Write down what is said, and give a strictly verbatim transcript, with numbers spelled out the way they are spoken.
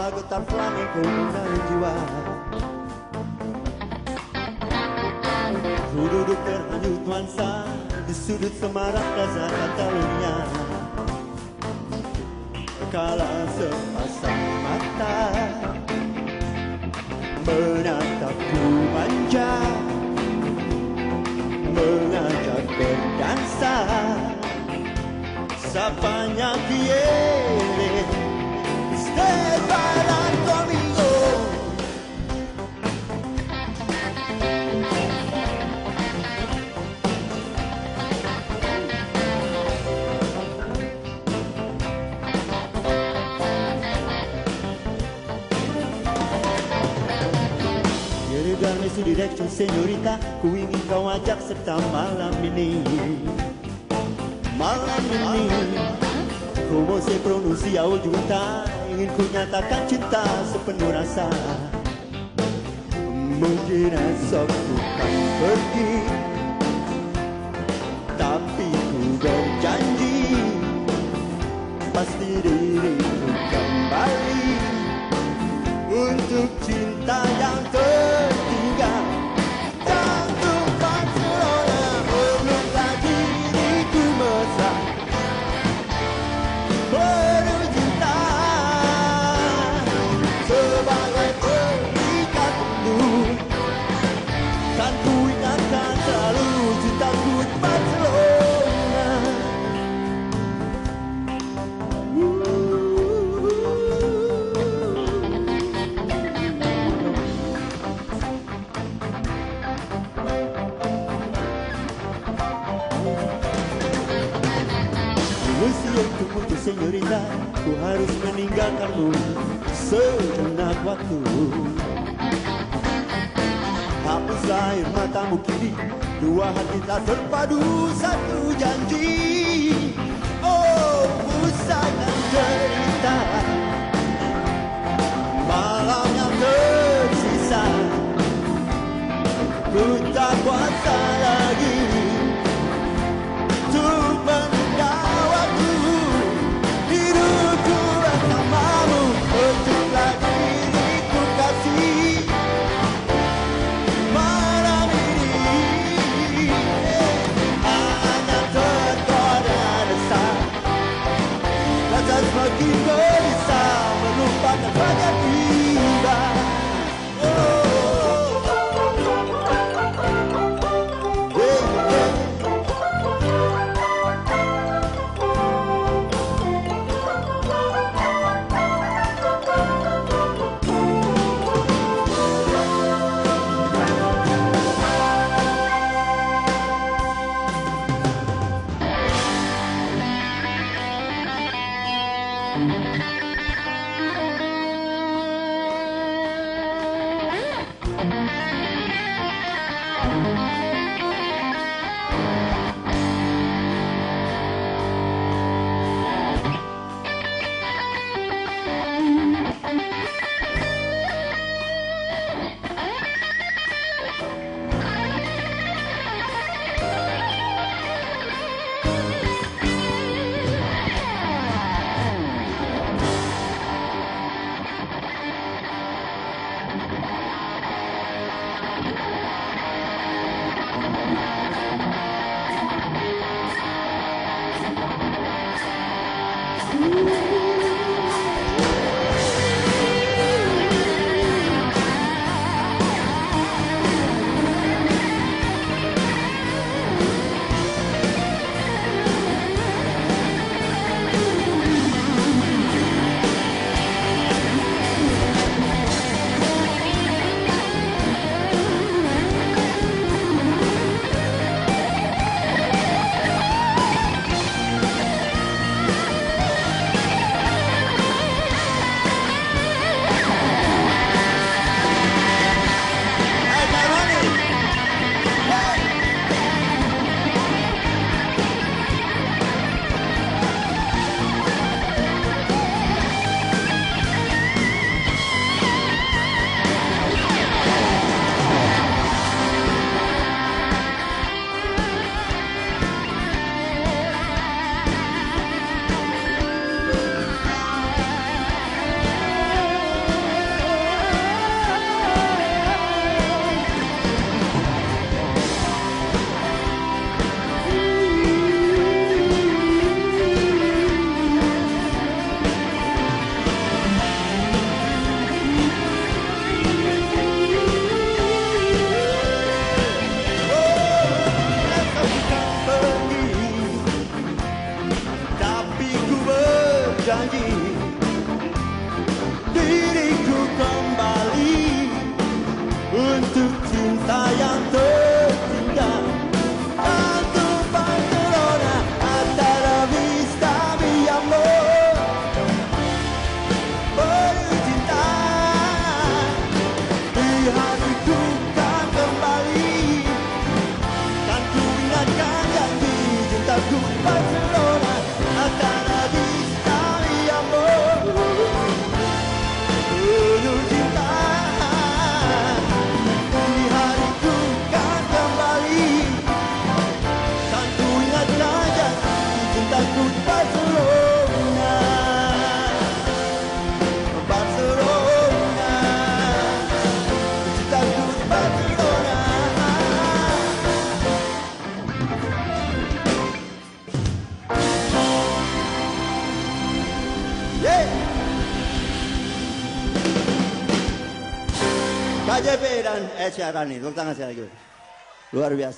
lagetan flamenco dengan jiwa. Ku duduk terhanyut nuansa di sudut semarak Plaza Catalonia. Kala sepasang mata menatapku manja, mengajak berdansa, sapanya quiere stay bailar conmigo. Quiero darme su direction, señorita, ku ingin kau ajak serta malam ini. Malam ini, como se pronuncia o junta, ingin ku nyatakan cinta sepenuh rasa. Mungkin esok ku kan pergi, tapi ku berjanji, pasti diriku kembali untuk cinta yang tertinggal. Usia untukmu señorita, ku harus meninggalkanmu sejenak waktu. Hapus air matamu kini, dua hati tak terpadu satu janji. Oh, pusatkan cerita malam yang tersisa, ku tak kuasa lagi. Oke. K J P dan Eet Sjahranie, tepuk tangan saya lagi. Luar biasa.